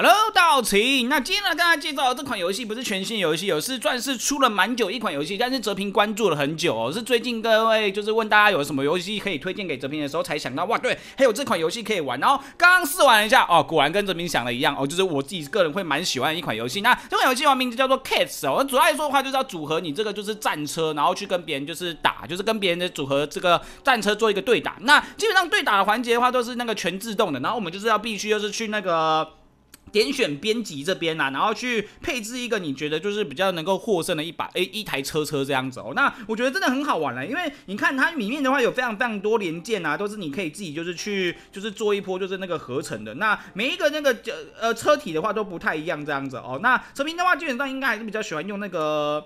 Hello， 道奇。那今天呢，跟大家介绍的这款游戏不是全新游戏，是算是出了蛮久一款游戏，但是哲平关注了很久哦。是最近各位就是问大家有什么游戏可以推荐给哲平的时候，才想到哇，对，还有这款游戏可以玩。然后刚刚试玩了一下哦，果然跟哲平想的一样哦，就是我自己个人会蛮喜欢的一款游戏。那这款游戏的名字叫做 C.A.T.S 哦。主要来说的话，就是要组合你这个就是战车，然后去跟别人就是打，就是跟别人的组合这个战车做一个对打。那基本上对打的环节的话，都是那个全自动的，然后我们就是要必须就是去那个。 点选编辑这边啊，然后去配置一个你觉得就是比较能够获胜的一台车这样子哦。那我觉得真的很好玩了，因为你看它里面的话有非常多连件啊，都是你可以自己就是去就是做一波就是那个合成的。那每一个那个车体的话都不太一样这样子哦。那哲平的话基本上应该还是比较喜欢用那个。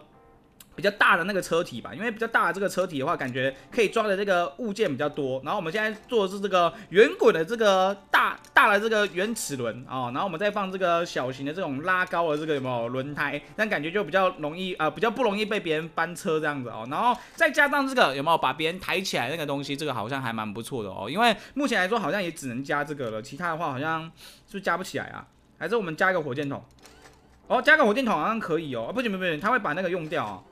比较大的那个车体吧，因为比较大的这个车体的话，感觉可以装的这个物件比较多。然后我们现在做的是这个圆滚的这个大的这个圆齿轮啊，然后我们再放这个小型的这种拉高的这个有没有轮胎，但感觉就比较容易比较不容易被别人翻车这样子哦。然后再加上这个有没有把别人抬起来那个东西，这个好像还蛮不错的哦。因为目前来说好像也只能加这个了，其他的话好像是不是加不起来啊？还是我们加一个火箭筒？哦，加个火箭筒好像可以哦。不行不行，他会把那个用掉哦。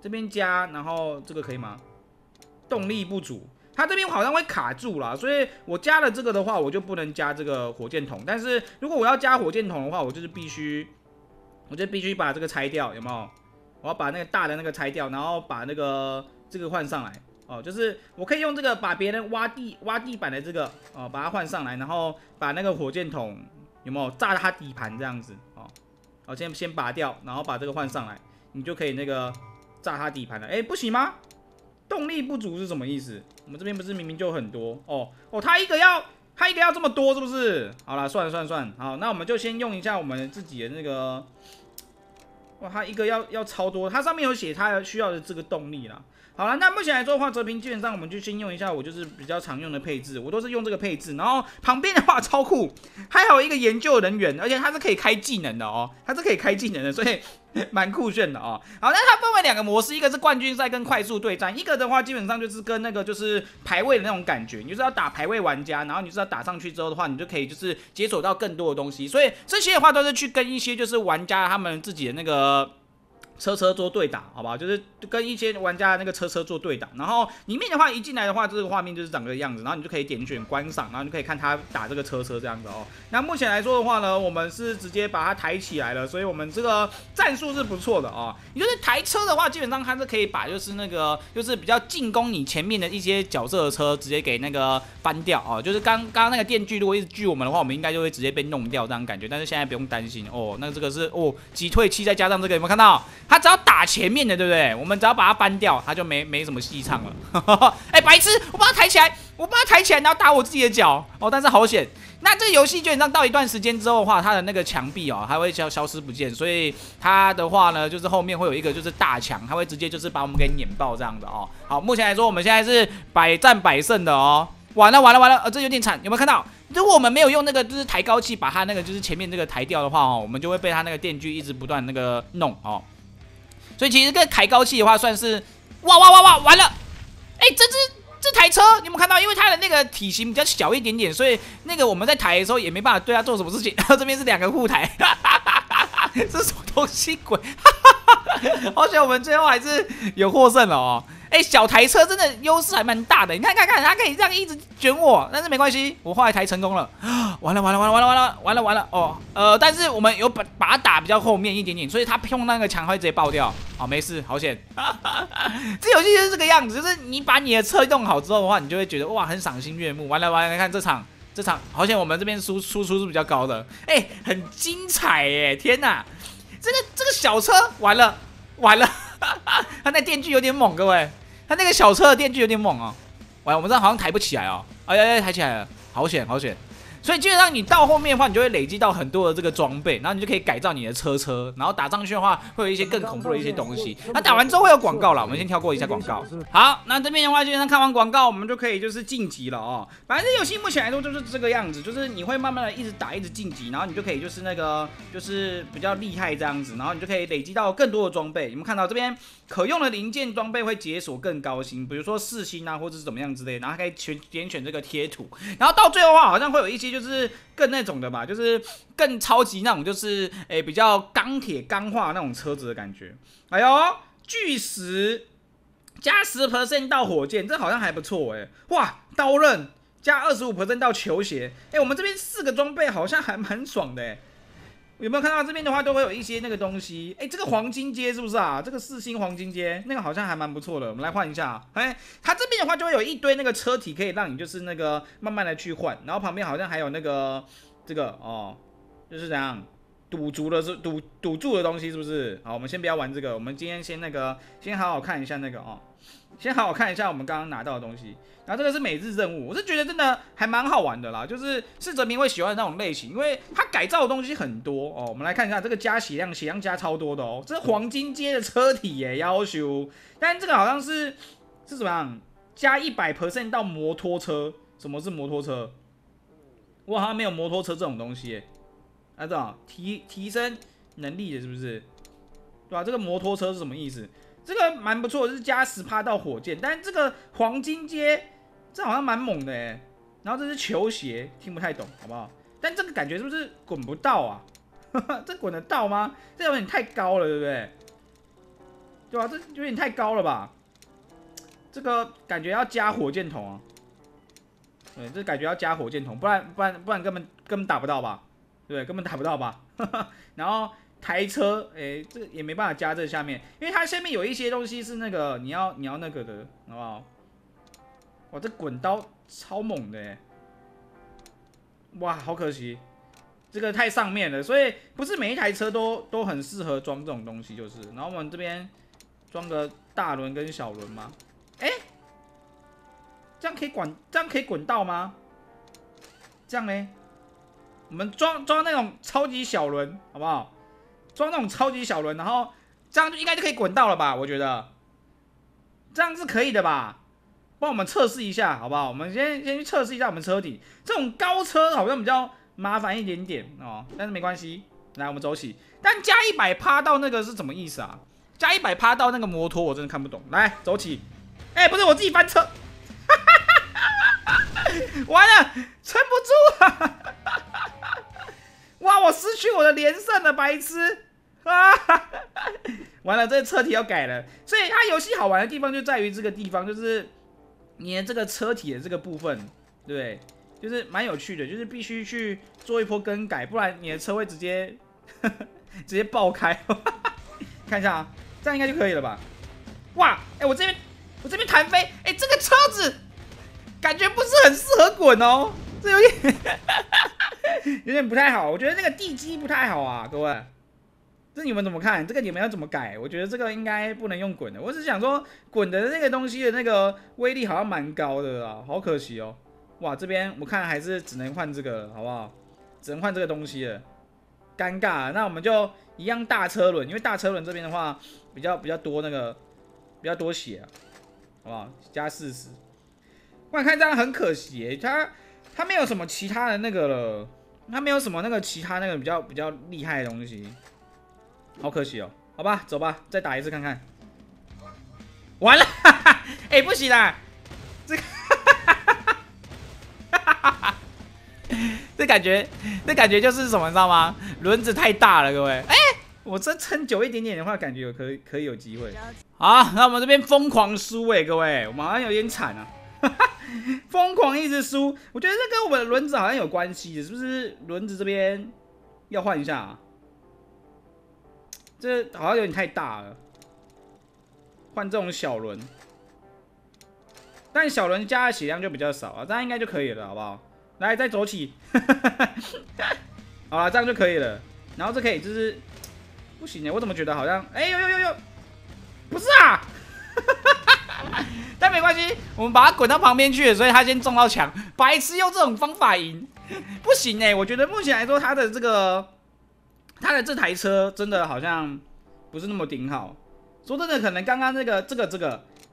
这边加，然后这个可以吗？动力不足，它这边好像会卡住啦，所以我加了这个的话，我就不能加这个火箭筒。但是如果我要加火箭筒的话，我就必须把这个拆掉，有没有？我要把那个大的那个拆掉，然后把那个这个换上来。 哦，就是我可以用这个把别人挖地板的这个哦，把它换上来，然后把那个火箭筒有没有炸它底盘这样子哦？哦，先拔掉，然后把这个换上来，你就可以那个。 炸它底盘了，哎，不行吗？动力不足是什么意思？我们这边不是明明就很多哦哦，它一个要这么多是不是？好啦，算了，好，那我们就先用一下我们自己的那个，哇，它一个要超多，它上面有写它需要的这个动力啦。好啦，那目前来说的话，哲平基本上我们就先用一下我就是比较常用的配置，我都是用这个配置，然后旁边的话超酷，还有一个研究人员，而且它是可以开技能的哦，它是可以开技能的，所以。 蛮酷炫的哦。好，那它分为两个模式，一个是冠军赛跟快速对战，一个的话基本上就是跟那个就是排位的那种感觉，你就是要打排位玩家，然后你就是要打上去之后的话，你就可以就是解锁到更多的东西。所以这些的话都是去跟一些就是玩家他们自己的那个。 车做对打，好不好？就是跟一些玩家那个车做对打，然后里面的话一进来的话，这个画面就是长这个样子，然后你就可以点选观赏，然后你就可以看他打这个车这样子哦。那目前来说的话呢，我们是直接把它抬起来了，所以我们这个战术是不错的哦。也就是抬车的话，基本上它是可以把就是那个就是比较进攻你前面的一些角色的车直接给那个翻掉哦。就是刚刚那个电锯如果一直锯我们的话，我们应该就会直接被弄掉这样感觉，但是现在不用担心哦。那这个是哦击退器再加上这个有没有看到？ 他只要打前面的，对不对？我们只要把它搬掉，他就没什么戏唱了。哎白痴！我把它抬起来，然后打我自己的脚哦，但是好险。那这个游戏基本上到一段时间之后的话，它的那个墙壁哦，它会消失不见，所以它的话呢，就是后面会有一个就是大墙，它会直接就是把我们给碾爆这样的哦。好，目前来说我们现在是百战百胜的哦。完了，这有点惨，有没有看到？ 如果我们没有用那个就是抬高器把它那个就是前面这个抬掉的话哦，我们就会被它那个电锯一直不断那个弄哦。所以其实这个抬高器的话算是哇，完了！哎，这台车你有没有看到？因为它的那个体型比较小一点点，所以那个我们在抬的时候也没办法对它做什么事情。然后这边是两个护台，这什么东西鬼？好险我们最后还是有获胜了哦。 哎、欸，小台车真的优势还蛮大的，你看，它可以这样一直卷我，但是没关系，我后来抬成功了。完了哦，但是我们有把它打比较后面一点点，所以它碰那个墙会直接爆掉。哦，没事，好险。这游戏就是这个样子，就是你把你的车弄好之后的话，你就会觉得哇，很赏心悦目。完了，看这场，好险我们这边输出是比较高的，哎、欸，很精彩哎，天哪，这个小车完了。 他那电锯有点猛，各位，他那个小车的电锯有点猛哦。喂，我们这好像抬不起来哦。哎，抬起来了，好险！所以基本上你到后面的话，你就会累积到很多的这个装备，然后你就可以改造你的车，然后打上去的话，会有一些更恐怖的一些东西。那打完之后会有广告啦，我们先跳过一下广告。好，那这边的话，基本上看完广告，我们就可以就是晋级了哦。反正游戏目前来说就是这个样子，就是你会慢慢的一直打，一直晋级，然后你就可以就是那个就是比较厉害这样子，然后你就可以累积到更多的装备。你们看到这边可用的零件装备会解锁更高星，比如说4星啊，或者是怎么样之类，然后还可以点选这个贴图，然后到最后的话好像会有一些。西就是更那种的嘛，就是更超级那种，就是比较钢铁钢化那种车子的感觉。哎呦，巨石加 10% 到火箭，这好像还不错哎。哇，刀刃加 25% 到球鞋，哎，我们这边4个装备好像还蛮爽的哎。 有没有看到这边的话，都会有一些那个东西。哎，这个黄金街是不是啊？这个4星黄金街那个好像还蛮不错的，我们来换一下。哎，它这边的话就会有一堆那个车体可以让你就是那个慢慢的去换，然后旁边好像还有那个这个哦，就是这样堵住的东西是不是？好，我们先不要玩这个，我们今天先那个先好好看一下那个哦，先好好看一下我们刚刚拿到的东西。 然后这个是每日任务，我是觉得真的还蛮好玩的啦，就是是哲明会喜欢的那种类型，因为它改造的东西很多哦。我们来看一下这个加血量，血量加超多的哦，这是黄金街的车体耶，要求。但这个好像是怎么样？加 100% 到摩托车？什么是摩托车？我好像没有摩托车这种东西耶。啊，这种提升能力的是不是？对吧、啊？这个摩托车是什么意思？这个蛮不错，就是加 10% 到火箭，但这个黄金街。 这好像蛮猛的哎，然后这是球鞋，听不太懂，好不好？但这个感觉是不是滚不到啊？这滚得到吗？这有点太高了，对不对？对吧？这有点太高了吧？这个感觉要加火箭筒啊，对，这感觉要加火箭筒，不然根本打不到吧？对，根本打不到吧？然后台车，哎，这也没办法加这下面，因为它下面有一些东西是那个你要那个的，好不好？ 哇，这滚刀超猛的耶！哇，好可惜，这个太上面了，所以不是每一台车都很适合装这种东西，就是。然后我们这边装个大轮跟小轮嘛。哎，这样可以滚到吗？这样呢？我们装那种超级小轮，好不好？装那种超级小轮，然后这样就应该就可以滚到了吧？我觉得这样是可以的吧？ 帮我们测试一下，好不好？我们先去测试一下我们车底。这种高车好像比较麻烦一点点哦，但是没关系。来，我们走起。但加100%到那个是什么意思啊？加100%到那个摩托，我真的看不懂。来，走起。哎，不是我自己翻车，完了，撑不住了。哇，我失去我的连胜了，白痴。 啊，完了，这车体要改了。所以它游戏好玩的地方就在于这个地方，就是。 你的这个车体的这个部分，对，就是蛮有趣的，就是必须去做一波更改，不然你的车会直接爆开。看一下啊，这样应该就可以了吧？哇，哎、欸，我这边弹飞，哎、欸，这个车子感觉不是很适合滚哦，这有点有点不太好，我觉得那个地基不太好啊，各位。 这你们怎么看？这个你们要怎么改？我觉得这个应该不能用滚的。我只想说，滚的那个东西的那个威力好像蛮高的啊，好可惜哦。哇，这边我看还是只能换这个了，好不好？只能换这个东西了，尴尬了。那我们就一样大车轮，因为大车轮这边的话比较多那个比较多血、啊，好不好？加40。我看这样很可惜、欸，它没有什么其他的那个了，它没有什么那个其他那个比较厉害的东西。 好可惜哦，好吧，走吧，再打一次看看。完了，哎、欸，不行啦，这个这感觉就是什么，你知道吗？轮子太大了，各位。哎、欸，我这撑久一点点的话，感觉有可以有机会。好，那我们这边疯狂输哎、欸，各位，我们好像有点惨啊，疯狂一直输。我觉得这跟我们的轮子好像有关系，是不是？轮子这边要换一下、啊。 这好像有点太大了，换这种小轮，但小轮加的血量就比较少啊，这样应该就可以了，好不好？来，再走起，好了，这样就可以了。然后这可以就是不行耶，我怎么觉得好像哎呦呦呦呦，不是啊，但没关系，我们把它滚到旁边去了，所以他先撞到墙，白痴用这种方法赢，不行哎，我觉得目前来说他的这个。 他的这台车真的好像不是那么顶好，说真的，可能刚刚这个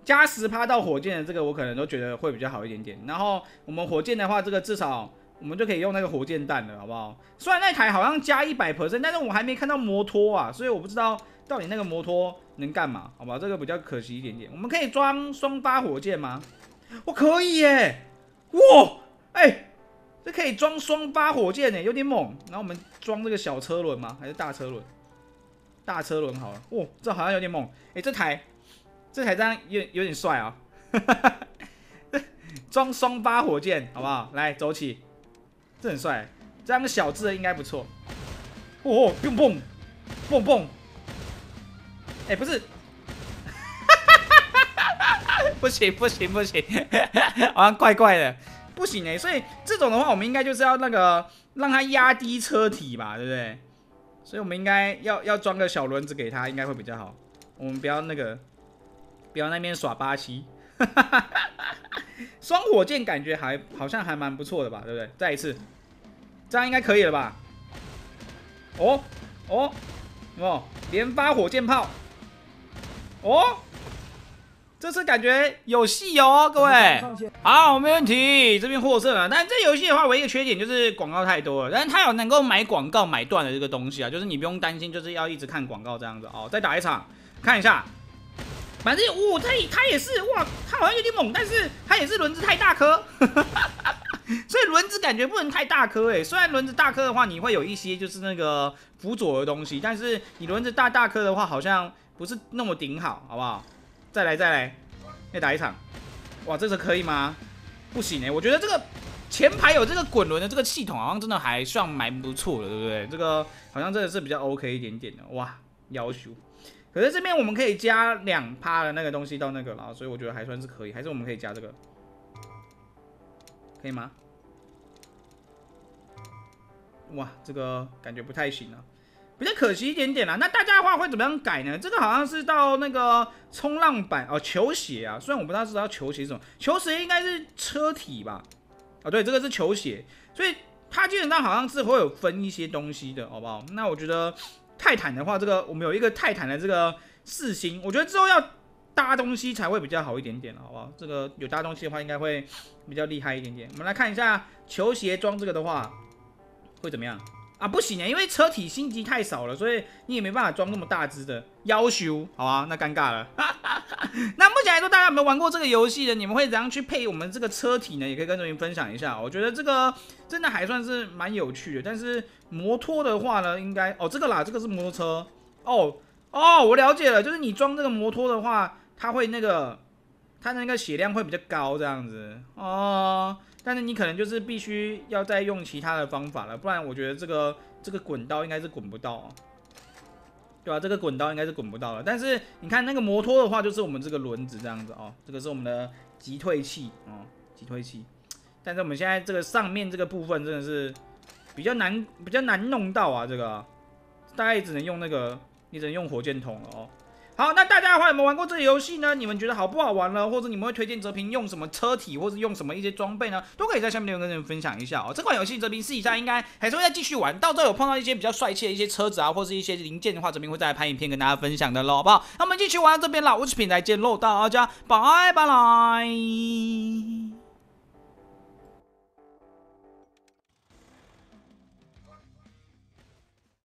加10%到火箭的这个，我可能都觉得会比较好一点点。然后我们火箭的话，这个至少我们就可以用那个火箭弹了，好不好？虽然那台好像加 100%， 但是我还没看到摩托啊，所以我不知道到底那个摩托能干嘛，好吧？这个比较可惜一点点。我们可以装双发火箭吗？我可以耶、欸！哇，哎、欸，这可以装双发火箭有点猛。然后我们装这个小车轮吗？还是大车轮？大车轮好了。哦，这好像有点猛。这台这样有点帅啊！装双发火箭好不好？来走起，这很帅。这样小智的应该不错。哦，砰砰砰砰！不是。 不行不行不行，好像怪怪的，不行所以这种的话，我们应该就是要那个让它压低车体吧，对不对？所以我们应该要装个小轮子给它，应该会比较好。我们不要不要那边耍巴西。双火箭感觉好像还蛮不错的吧，对不对？再一次，这样应该可以了吧？哦哦哦，连发火箭炮，哦。 这次感觉有戏哦，各位。好，没问题，这边获胜了。但这游戏的话，唯一的缺点就是广告太多了。但是它有能够买广告买断的这个东西啊，就是你不用担心，就是要一直看广告这样子哦。再打一场，看一下。反正哇，它也是哇，它好像有点猛，但是它也是轮子太大颗，所以轮子感觉不能太大颗虽然轮子大颗的话，你会有一些就是那个辅佐的东西，但是你轮子大颗的话，好像不是那么顶好，好不好？ 再来，再打一场，哇，这次可以吗？不行我觉得这个前排有这个滚轮的这个系统，好像真的还算蛮不错的，对不对？这个好像真的是比较 OK 一点点的，哇，要求。可是这边我们可以加2%的那个东西到那个了，所以我觉得还算是可以，还是我们可以加这个，可以吗？哇，这个感觉不太行啊。 比较可惜一点点啦，那大家的话会怎么样改呢？这个好像是到那个冲浪板哦，球鞋啊，虽然我不知道球鞋是什么，球鞋应该是车体吧？哦，对，这个是球鞋，所以它基本上好像是会有分一些东西的，好不好？那我觉得泰坦的话，这个我们有一个泰坦的这个4星，我觉得之后要搭东西才会比较好一点点，好不好？这个有搭东西的话，应该会比较厉害一点点。我们来看一下球鞋装这个的话会怎么样。 啊，不行因为车体星级太少了，所以你也没办法装那么大只的要求，好啊，那尴尬了。那目前来说，大家有没有玩过这个游戏的？你们会怎样去配我们这个车体呢？也可以跟你们分享一下。我觉得这个真的还算是蛮有趣的。但是摩托的话呢，应该哦，这个啦，这个是摩托车哦哦，我了解了，就是你装这个摩托的话，它会它那个血量会比较高这样子哦。 但是你可能就是必须要再用其他的方法了，不然我觉得这个滚刀应该是滚不到，对吧？这个滚刀应该是滚不到了。但是你看那个摩托的话，就是我们这个轮子这样子哦，这个是我们的击退器哦，击退器。但是我们现在这个上面这个部分真的是比较难弄到啊，这个大概只能用你只能用火箭筒了哦。 好，那大家的话有没有玩过这个游戏呢？你们觉得好不好玩呢？或者你们会推荐哲平用什么车体，或者用什么一些装备呢？都可以在下面留言跟你们分享一下哦。这款游戏哲平私底下应该还是会再继续玩，到时候有碰到一些比较帅气的一些车子啊，或是一些零件的话，哲平会再来拍影片跟大家分享的咯，好不好？那我们继续玩到这边啦，我是平台见喽，大家拜拜。